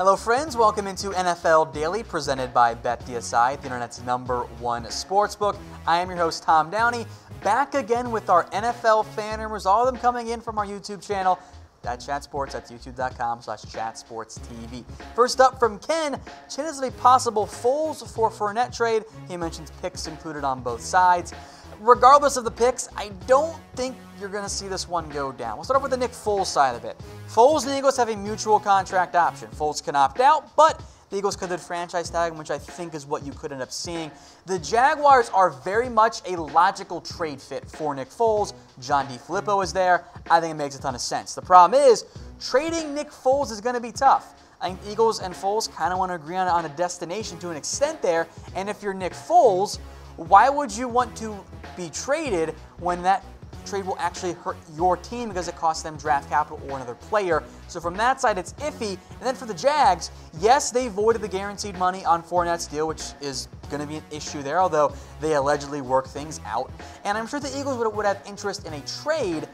Hello friends, welcome into NFL Daily presented by BetDSI, the internet's #1 sportsbook. I am your host Tom Downey, back again with our NFL fan rumors, all of them coming in from our YouTube channel. At Chatsports, that's youtube.com/chatsportstv. First up from Ken, chances of a possible Foles for Fournette trade. He mentions picks included on both sides. Regardless of the picks, I don't think you're going to see this one go down. We'll start off with the Nick Foles side of it. Foles and the Eagles have a mutual contract option. Foles can opt out, but the Eagles could do franchise tag, which I think is what you could end up seeing. The Jaguars are very much a logical trade fit for Nick Foles. John DeFilippo is there. I think it makes a ton of sense. The problem is, trading Nick Foles is going to be tough. I think Eagles and Foles kind of want to agree on a destination to an extent there, and if you're Nick Foles, why would you want to be traded when that trade will actually hurt your team because it costs them draft capital or another player? So from that side, it's iffy. And then for the Jags, yes, they voided the guaranteed money on Fournette's deal, which is going to be an issue there, although they allegedly work things out. And I'm sure the Eagles would have interest in a trade,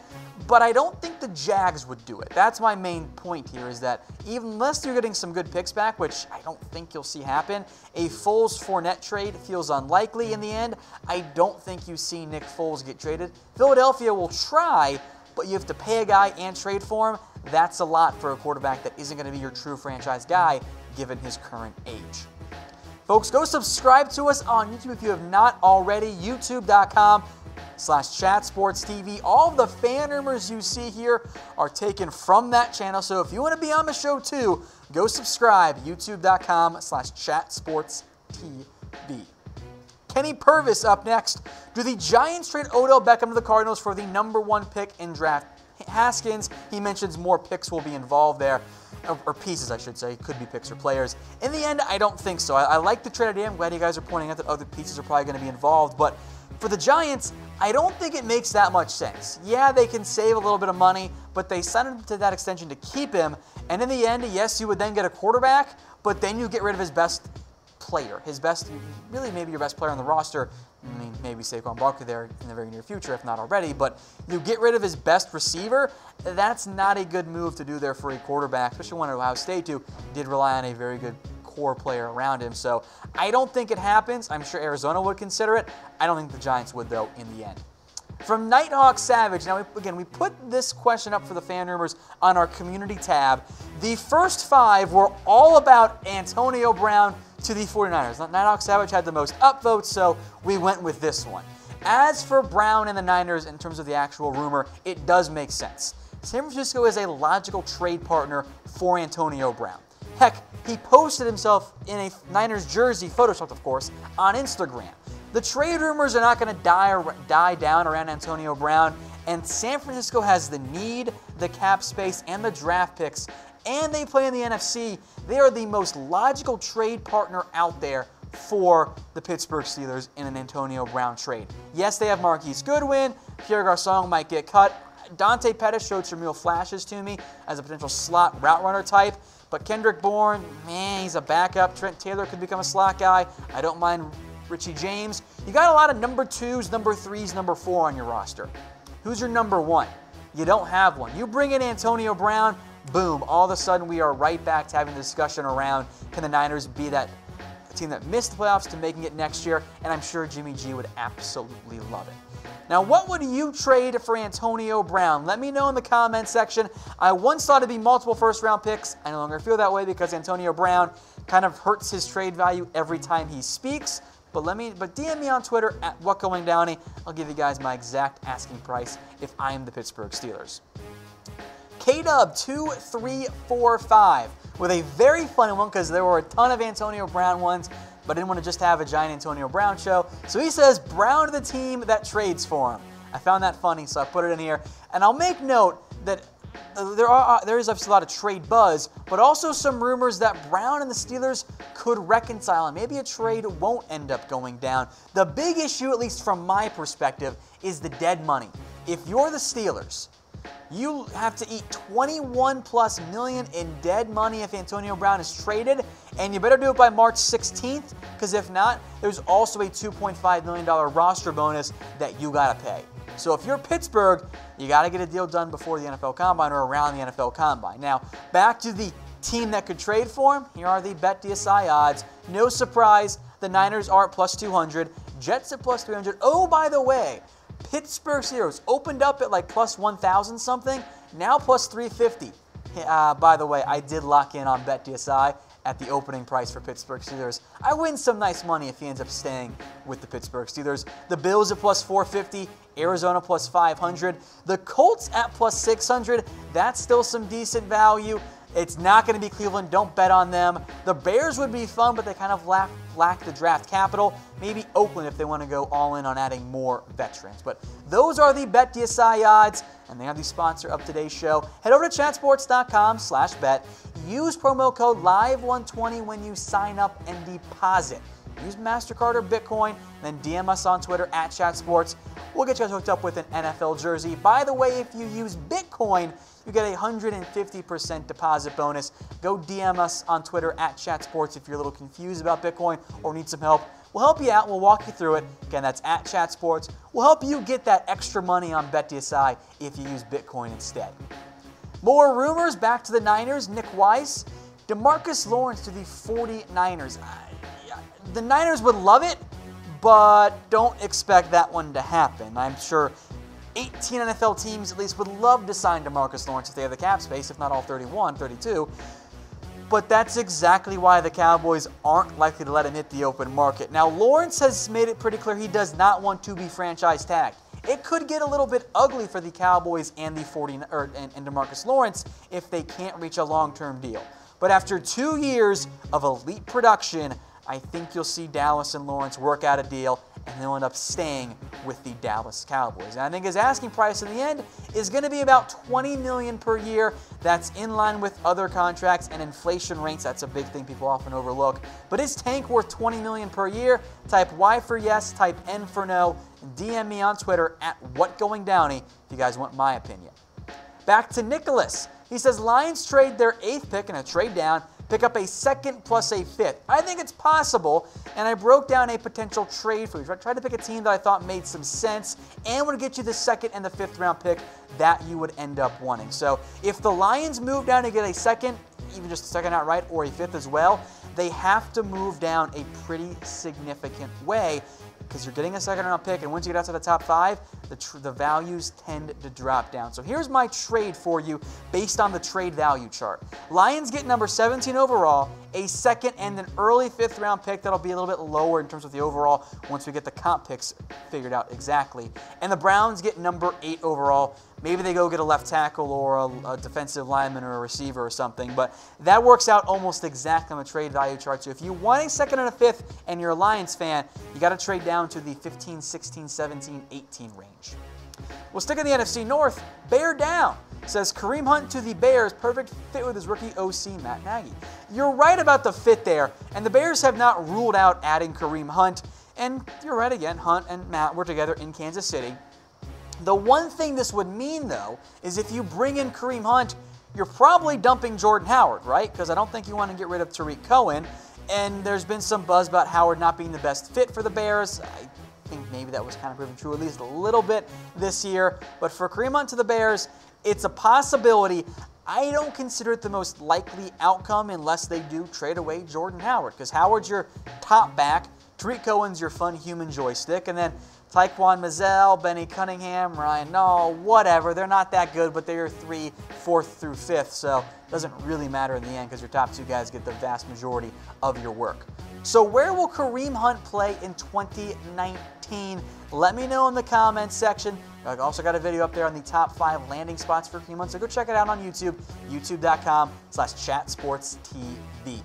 but I don't think the Jags would do it. That's my main point here, is that even unless you're getting some good picks back, which I don't think you'll see happen, a Foles-Fournette trade feels unlikely in the end. I don't think you see Nick Foles get traded. Philadelphia will try, but you have to pay a guy and trade for him. That's a lot for a quarterback that isn't going to be your true franchise guy, given his current age. Folks, go subscribe to us on YouTube if you have not already, youtube.com/chatsportstv. All of the fan rumors you see here are taken from that channel, so if you want to be on the show too, go subscribe, youtube.com/chatsportstv. Kenny Purvis up next. Do the Giants trade Odell Beckham to the Cardinals for the #1 pick in draft? Haskins, he mentions more picks will be involved there, or pieces I should say, could be picks or players. In the end, I don't think so. I like the trade idea. I'm glad you guys are pointing out that other pieces are probably going to be involved, but for the Giants, I don't think it makes that much sense. Yeah, they can save a little bit of money, but they signed him to that extension to keep him, and in the end, yes, you would then get a quarterback, but then you get rid of his best player, his best, really maybe your best player on the roster. I mean, maybe Saquon Barkley there in the very near future, if not already, but you get rid of his best receiver. That's not a good move to do there for a quarterback, especially when Ohio State did rely on a very good core player around him. So I don't think it happens. I'm sure Arizona would consider it. I don't think the Giants would, though, in the end. From Nighthawk Savage, now we put this question up for the fan rumors on our community tab. The first five were all about Antonio Brown to the 49ers. Nighthawk Savage had the most upvotes, so we went with this one. As for Brown and the Niners in terms of the actual rumor, it does make sense. San Francisco is a logical trade partner for Antonio Brown. Heck, he posted himself in a Niners jersey, photoshopped of course, on Instagram. The trade rumors are not going to die down around Antonio Brown, and San Francisco has the need, the cap space, and the draft picks, and they play in the NFC. They are the most logical trade partner out there for the Pittsburgh Steelers in an Antonio Brown trade. Yes, they have Marquise Goodwin, Pierre Garçon might get cut, Dante Pettis showed some real flashes to me as a potential slot route runner type, but Kendrick Bourne, man, he's a backup. Trent Taylor could become a slot guy. I don't mind Richie James. You got a lot of #2s, #3s, #4 on your roster. Who's your #1? You don't have one. You bring in Antonio Brown, boom, all of a sudden we are right back to having the discussion around, can the Niners be that team that missed the playoffs to making it next year? And I'm sure Jimmy G would absolutely love it. Now, what would you trade for Antonio Brown? Let me know in the comments section. I once thought it'd be multiple first-round picks. I no longer feel that way because Antonio Brown kind of hurts his trade value every time he speaks. But DM me on Twitter at WhatGoingDowney. I'll give you guys my exact asking price if I'm the Pittsburgh Steelers. KDub2345 with a very funny one because there were a ton of Antonio Brown ones, but I didn't want to just have a giant Antonio Brown show. So he says, Brown to the team that trades for him. I found that funny, so I put it in here. And I'll make note that there is obviously a lot of trade buzz, but also some rumors that Brown and the Steelers could reconcile, and maybe a trade won't end up going down. The big issue, at least from my perspective, is the dead money. If you're the Steelers, you have to eat $21+ million in dead money if Antonio Brown is traded, and you better do it by March 16th, because if not, there's also a $2.5 million roster bonus that you gotta pay. So if you're Pittsburgh, you got to get a deal done before the NFL Combine or around the NFL Combine. Now, back to the team that could trade for him, here are the BetDSI odds. No surprise, the Niners are at +200, Jets at +300. Oh, by the way, Pittsburgh Steelers opened up at like +1,000 something, now +350. By the way, I did lock in on BetDSI at the opening price for Pittsburgh Steelers. I win some nice money if he ends up staying with the Pittsburgh Steelers. The Bills at +450, Arizona +500, the Colts at +600. That's still some decent value. It's not going to be Cleveland. Don't bet on them. The Bears would be fun, but they kind of lack the draft capital. Maybe Oakland if they want to go all in on adding more veterans. But those are the BetDSI odds, and they are the sponsor of today's show. Head over to chatsports.com/bet. Use promo code LIVE120 when you sign up and deposit. Use MasterCard or Bitcoin, and then DM us on Twitter at Chatsports. We'll get you guys hooked up with an NFL jersey. By the way, if you use Bitcoin, you get a 150% deposit bonus. Go DM us on Twitter at Chatsports if you're a little confused about Bitcoin or need some help. We'll help you out. We'll walk you through it. Again, that's at Chatsports. We'll help you get that extra money on BetDSI if you use Bitcoin instead. More rumors. Back to the Niners. Nick Weiss. DeMarcus Lawrence to the 49ers. The Niners would love it, but don't expect that one to happen. I'm sure 18 NFL teams at least would love to sign DeMarcus Lawrence if they have the cap space, if not all 31, 32. But that's exactly why the Cowboys aren't likely to let him hit the open market. Now, Lawrence has made it pretty clear he does not want to be franchise tagged. It could get a little bit ugly for the Cowboys and the 49ers and DeMarcus Lawrence if they can't reach a long-term deal. But after 2 years of elite production, I think you'll see Dallas and Lawrence work out a deal, and they'll end up staying with the Dallas Cowboys. And I think his asking price in the end is going to be about $20 million per year. That's in line with other contracts and inflation rates. That's a big thing people often overlook. But is Tank worth $20 million per year? Type Y for yes, type N for no, and DM me on Twitter at WhatGoingDowney if you guys want my opinion. Back to Nicholas. He says Lions trade their 8th pick in a trade down, pick up a 2nd plus a 5th. I think it's possible, and I broke down a potential trade for you. I tried to pick a team that I thought made some sense and would get you the 2nd and the 5th round pick that you would end up wanting. So if the Lions move down to get a 2nd, even just a 2nd outright, or a 5th as well, they have to move down a pretty significant way because you're getting a 2nd round pick, and once you get outside the top 5, the values tend to drop down. So here's my trade for you based on the trade value chart. Lions get number 17 overall, a 2nd and an early 5th round pick that'll be a little bit lower in terms of the overall once we get the comp picks figured out exactly. And the Browns get number 8 overall. Maybe they go get a left tackle or a defensive lineman or a receiver or something, but that works out almost exactly on the trade value chart. So if you want a 2nd and a 5th and you're a Lions fan, you got to trade down to the 15, 16, 17, 18 range. We'll stick in the NFC North. Bear down. Says Kareem Hunt to the Bears, perfect fit with his rookie OC, Matt Nagy. You're right about the fit there, and the Bears have not ruled out adding Kareem Hunt. And you're right again, Hunt and Matt were together in Kansas City. The one thing this would mean, though, is if you bring in Kareem Hunt, you're probably dumping Jordan Howard, right? Because I don't think you want to get rid of Tariq Cohen. And there's been some buzz about Howard not being the best fit for the Bears. I think maybe that was kind of proven true at least a little bit this year. But for Kareem Hunt to the Bears, it's a possibility. I don't consider it the most likely outcome unless they do trade away Jordan Howard, because Howard's your top back, Tariq Cohen's your fun human joystick, and then Tyquan Mizell, Benny Cunningham, Ryan Nall, whatever. They're not that good, but they're 3, 4th through 5th, so it doesn't really matter in the end because your top two guys get the vast majority of your work. So where will Kareem Hunt play in 2019? Let me know in the comments section. I've also got a video up there on the top 5 landing spots for Kareem Hunt, so go check it out on YouTube, youtube.com/chatsportstv.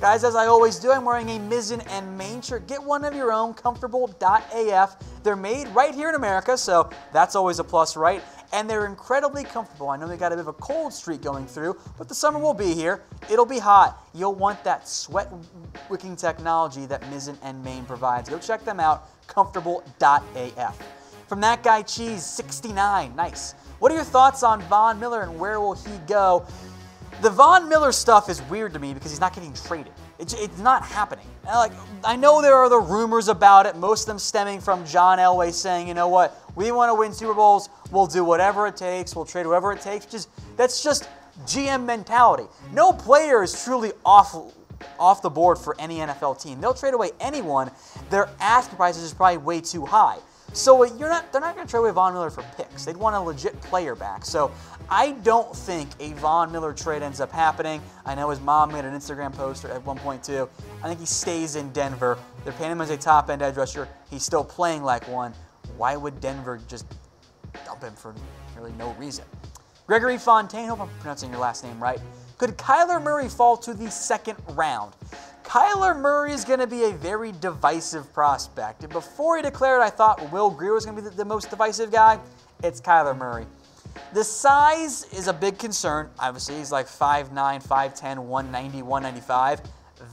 Guys, as I always do, I'm wearing a Mizzen+Main shirt. Get one of your own, comfortable.af. They're made right here in America, so that's always a plus, right? And they're incredibly comfortable. I know they got a bit of a cold streak going through, but the summer will be here. It'll be hot. You'll want that sweat-wicking technology that Mizzen+Main provides. Go check them out, comfortable.af. From that guy, Cheese 69, nice. What are your thoughts on Von Miller and where will he go? The Von Miller stuff is weird to me because he's not getting traded. It's not happening. Like, I know there are the rumors about it, most of them stemming from John Elway saying, you know what, we want to win Super Bowls, we'll do whatever it takes, we'll trade whoever it takes. That's just GM mentality. No player is truly off the board for any NFL team. They'll trade away anyone. Their asking price is probably way too high. So they're not going to trade away Von Miller for picks. They'd want a legit player back. So I don't think a Von Miller trade ends up happening. I know his mom made an Instagram post at one point too. I think he stays in Denver. They're paying him as a top-end edge rusher. He's still playing like one. Why would Denver just dump him for really no reason? Gregory Fontaine, hope I'm pronouncing your last name right. Could Kyler Murray fall to the second round? Kyler Murray is going to be a very divisive prospect. And before he declared, I thought Will Grier was going to be the most divisive guy. It's Kyler Murray. The size is a big concern. Obviously, he's like 5'9", 5'10", 190, 195.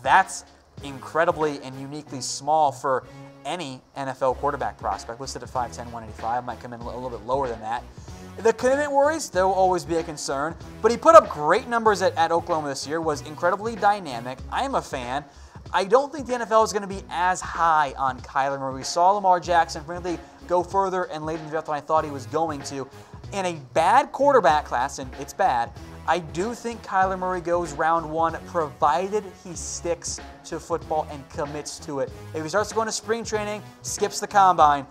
That's incredibly and uniquely small for any NFL quarterback prospect. Listed at 5'10", 185. Might come in a little bit lower than that. The commitment worries, there will always be a concern, but he put up great numbers at Oklahoma this year, was incredibly dynamic. I am a fan. I don't think the NFL is going to be as high on Kyler Murray. We saw Lamar Jackson frankly go further and later in the draft than I thought he was going to. In a bad quarterback class, and it's bad, I do think Kyler Murray goes round one, provided he sticks to football and commits to it. If he starts going to spring training, skips the combine,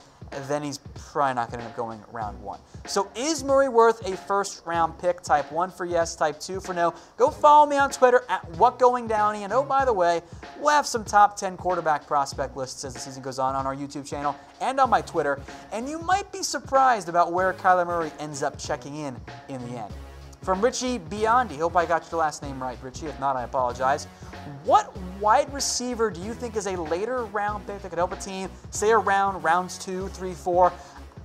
then he's probably not going to end up going round one. So is Murray worth a first-round pick? Type 1 for yes, type 2 for no. Go follow me on Twitter at WhatGoingDowney. And oh, by the way, we'll have some top 10 quarterback prospect lists as the season goes on our YouTube channel and on my Twitter. And you might be surprised about where Kyler Murray ends up checking in the end. From Richie Biondi, hope I got your last name right, Richie. If not, I apologize. What wide receiver do you think is a later round pick that could help a team, say around rounds 2, 3, 4?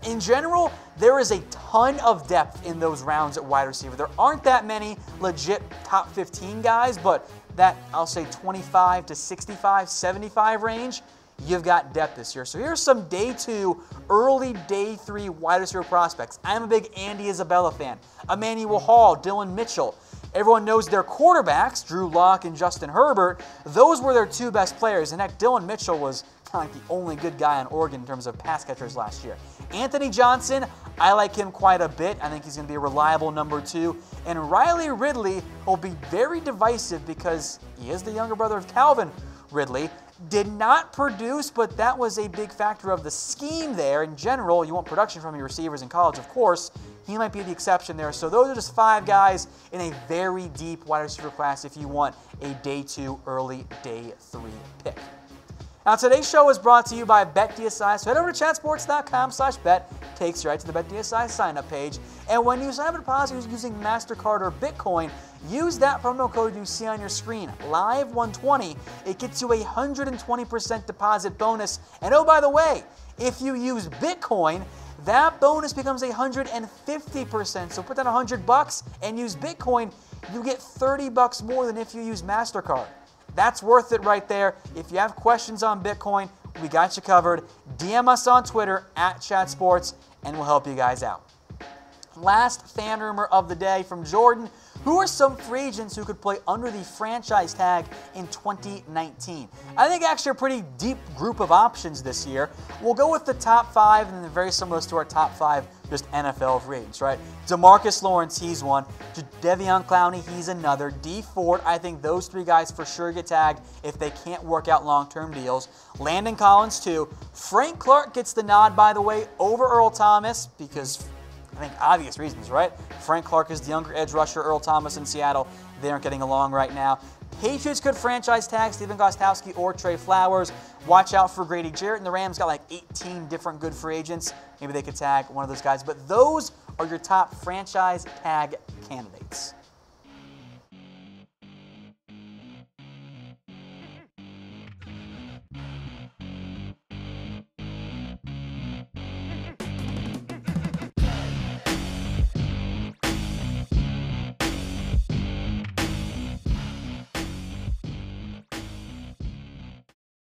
In general, there is a ton of depth in those rounds at wide receiver. There aren't that many legit top 15 guys, but that, I'll say 25 to 65, 75 range, you've got depth this year. So here's some day 2, early day 3 wide receiver prospects. I'm a big Andy Isabella fan. Emmanuel Hall, Dylan Mitchell. Everyone knows their quarterbacks, Drew Lock and Justin Herbert. Those were their two best players. And heck, Dylan Mitchell was kind of like the only good guy on Oregon in terms of pass catchers last year. Anthony Johnson, I like him quite a bit. I think he's going to be a reliable number 2. And Riley Ridley will be very divisive because he is the younger brother of Calvin Ridley. Did not produce, but that was a big factor of the scheme there. In general, you want production from your receivers in college, of course. He might be the exception there. So those are just 5 guys in a very deep wide receiver class if you want a day 2, early day 3 pick. Now, today's show is brought to you by BetDSI, so head over to chatsports.com/bet. Takes you right to the BetDSI sign-up page. And when you sign up and deposit using MasterCard or Bitcoin, use that promo code you see on your screen, LIVE120. It gets you a 120% deposit bonus. And oh, by the way, if you use Bitcoin, that bonus becomes 150%. So put down 100 bucks and use Bitcoin, you get 30 bucks more than if you use MasterCard. That's worth it right there. If you have questions on Bitcoin, we got you covered. DM us on Twitter at Chatsports, and we'll help you guys out. Last fan rumor of the day from Jordan. Who are some free agents who could play under the franchise tag in 2019? I think actually a pretty deep group of options this year. We'll go with the top 5, and they're very similar to our top 5 just NFL free agents, right? DeMarcus Lawrence, he's one. De'Vion Clowney, he's another. D Ford, I think those 3 guys for sure get tagged if they can't work out long-term deals. Landon Collins, too. Frank Clark gets the nod, by the way, over Earl Thomas because I think obvious reasons, right? Frank Clark is the younger edge rusher. Earl Thomas in Seattle, they aren't getting along right now. Patriots could franchise tag Stephen Gostkowski or Trey Flowers. Watch out for Grady Jarrett, and the Rams got like 18 different good free agents. Maybe they could tag one of those guys, but those are your top franchise tag candidates.